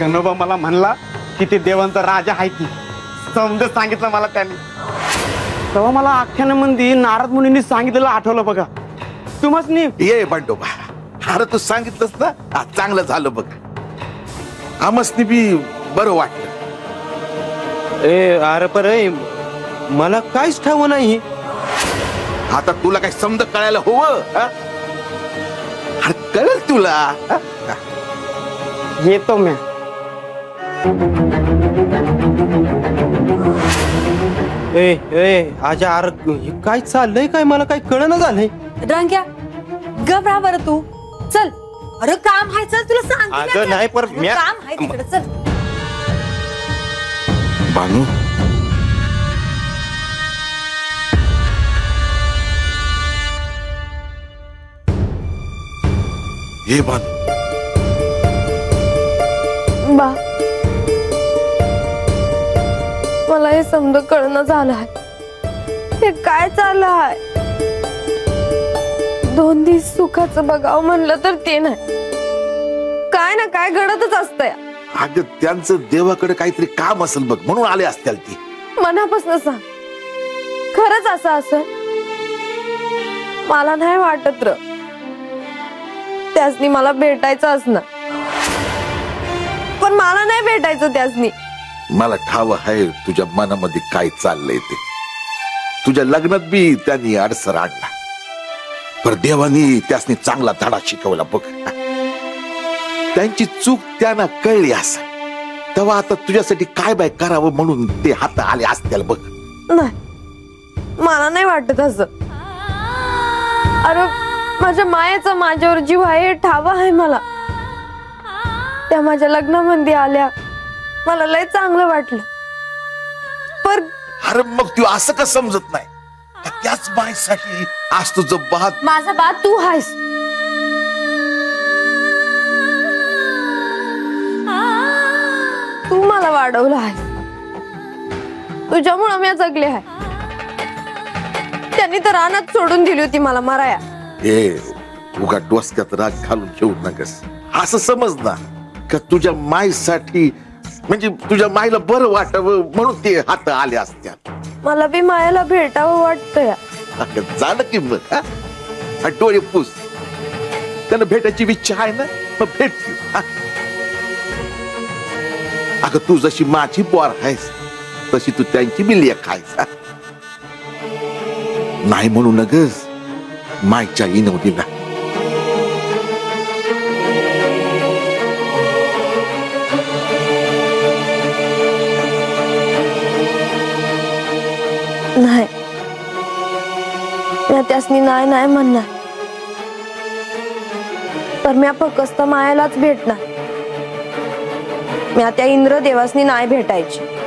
गणोबा मला म्हणला की ते देवंत राजा आहे की समजत सांगितलं मला त्यांनी. तेव्हा मला आख्यानामध्ये नारद मुनींनी सांगितलेलं आठवलं बघा. तुम्हाच नी ये बंडोबा, अरे तू सांगितलंस ना, चांगलं झालं बघ. आमसनी बी बरं वाटलं. ए अरे पर मला काहीच ठाव नाही. आता तुला काय समज कळायला हवं. अरे कळेल तुला. येतो मी. ए ए आजा, अरे काय चाललंय, काय मला काय कळना झालंय. ड्रांग्या गबरा बरं तू, चल. अरे काम आहे, चल तुला सांगते. अगं नाही, पर मी काम आहे तिकडे, चल. बानू ये बानू बा, मला हे समज कळणं झालं आहे. हे काय चाललं आहे? दोन दिवस सुखाचं बघाव म्हणलं तर ते नाही, काय ना काय घडतच असतंय. अगं त्यांचं देवाकडे काहीतरी काम असेल बघ, म्हणून आले असतील ती. मनापासून सांग, खरंच असं असं मला नाही वाटत र. त्यासनी मला भेटायचं असणार, पण मला नाही भेटायचं त्यासनी. मला ठाव आहे तुझ्या मनामध्ये काय चाललंय ते. तुझ्या लग्नात बी त्यांनी अडसर आणला, पर देवानी त्यासनी चांगला धडा शिकवला बघ. त्यांची चूक त्यांना कळली असा, तेव्हा आता तुझ्यासाठी काय बाय करावं म्हणून ते हात आले असतील बघ. नाही, मला नाही वाटत असं. अरे माझ्या मायेचा माझ्यावर जीव आहे ठावा आहे मला. त्या माझ्या लग्नामध्ये आल्या, मला लय चांगलं वाटलं. पर अरे मग तू असं का समजत नाही? त्याच बाईसाठी आज तुझं बात, माझा बात तू आहेस. तू मला वाढवलं आहेस, तुझ्यामुळे मी जगले आहे. त्यांनी तर रानात सोडून दिली होती मला मराया. ए उगा डोसक्यात राग घालून घेऊ नकस. असं समज ना का तुझ्या माईसाठी, म्हणजे तुझ्या माईला बरं वाटावं म्हणून ते हात आले असत्या. मला बी मायाला भेटावं वाटतंय. झालं की मग डोळे पुस, त्यांना भेटायची इच्छा आहे ना, मग भेटली. अगं तू जशी माझी पोर आहेस तशी तू त्यांची बी लेक आहेस. नाही म्हणू नगस मायच्या इनवडीला. नाही, मी त्यासनी नाही नाही म्हणणार, तर मी फक्त मायालाच भेटणार. मी त्या इंद्रदेवासनी नाही भेटायची.